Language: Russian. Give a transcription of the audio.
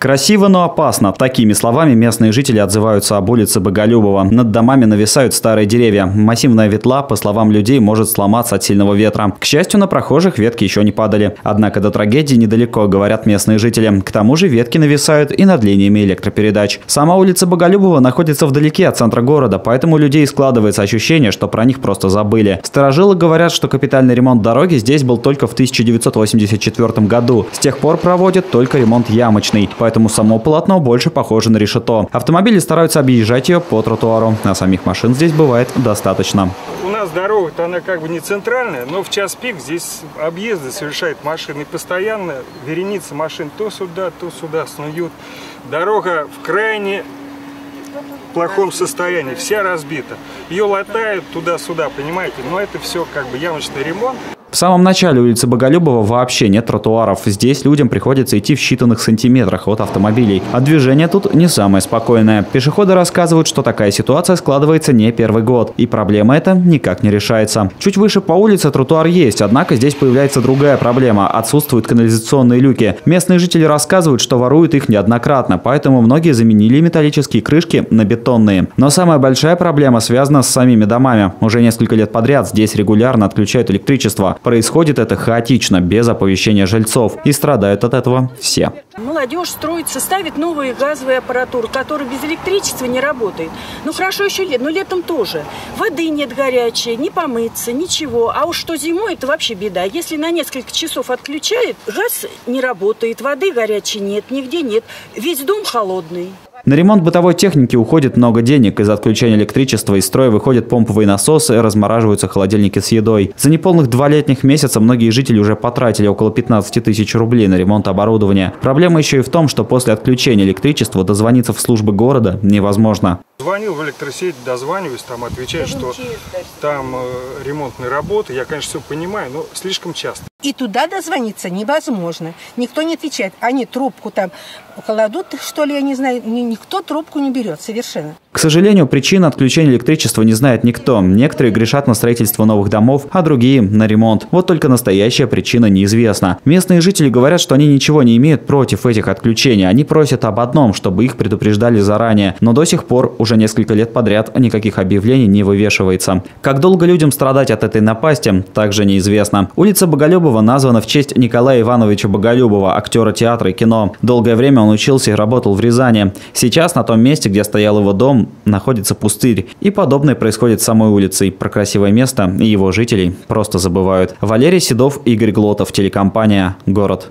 Красиво, но опасно. Такими словами местные жители отзываются об улице Боголюбова. Над домами нависают старые деревья. Массивная ветла, по словам людей, может сломаться от сильного ветра. К счастью, на прохожих ветки еще не падали. Однако до трагедии недалеко, говорят местные жители. К тому же ветки нависают и над линиями электропередач. Сама улица Боголюбова находится вдалеке от центра города, поэтому у людей складывается ощущение, что про них просто забыли. Старожилы говорят, что капитальный ремонт дороги здесь был только в 1984 году. С тех пор проводят только ремонт ямочный. Поэтому само полотно больше похоже на решето. Автомобили стараются объезжать ее по тротуару, а самих машин здесь бывает достаточно. У нас дорога-то она как бы не центральная, но в час пик здесь объезды совершают машины. Постоянно вереница машин то сюда снуют. Дорога в крайне плохом состоянии, вся разбита. Ее латают туда-сюда, понимаете, но это все как бы ямочный ремонт. В самом начале улицы Боголюбова вообще нет тротуаров. Здесь людям приходится идти в считанных сантиметрах от автомобилей. А движение тут не самое спокойное. Пешеходы рассказывают, что такая ситуация складывается не первый год. И проблема эта никак не решается. Чуть выше по улице тротуар есть, однако здесь появляется другая проблема. Отсутствуют канализационные люки. Местные жители рассказывают, что воруют их неоднократно, поэтому многие заменили металлические крышки на бетонные. Но самая большая проблема связана с самими домами. Уже несколько лет подряд здесь регулярно отключают электричество. Происходит это хаотично, без оповещения жильцов. И страдают от этого все. Молодежь строится, ставит новые газовые аппаратуры, которые без электричества не работают. Ну хорошо еще летом, но летом тоже. Воды нет горячей, не помыться, ничего. А уж что зимой, это вообще беда. Если на несколько часов отключают, газ не работает, воды горячей нет, нигде нет. Весь дом холодный. На ремонт бытовой техники уходит много денег. Из-за отключения электричества из строя выходят помповые насосы, размораживаются холодильники с едой. За неполных 2 летних месяца многие жители уже потратили около 15 000 рублей на ремонт оборудования. Проблема еще и в том, что после отключения электричества дозвониться в службы города невозможно. Звонил в электросеть, дозваниваюсь, там отвечают, что там ремонтные работы. Я, конечно, все понимаю, но слишком часто. И туда дозвониться невозможно. Никто не отвечает. Они трубку там кладут, что ли, я не знаю. Никто трубку не берет совершенно. К сожалению, причин отключения электричества не знает никто. Некоторые грешат на строительство новых домов, а другие – на ремонт. Вот только настоящая причина неизвестна. Местные жители говорят, что они ничего не имеют против этих отключений. Они просят об одном, чтобы их предупреждали заранее. Но до сих пор уже несколько лет подряд никаких объявлений не вывешивается. Как долго людям страдать от этой напасти, также неизвестно. Улица Боголюбова названа в честь Николая Ивановича Боголюбова, актера театра и кино. Долгое время он учился и работал в Рязани. Сейчас на том месте, где стоял его дом, находится пустырь. И подобное происходит с самой улицей. Про красивое место и его жителей просто забывают. Валерий Седов, Игорь Глотов, телекомпания «Город».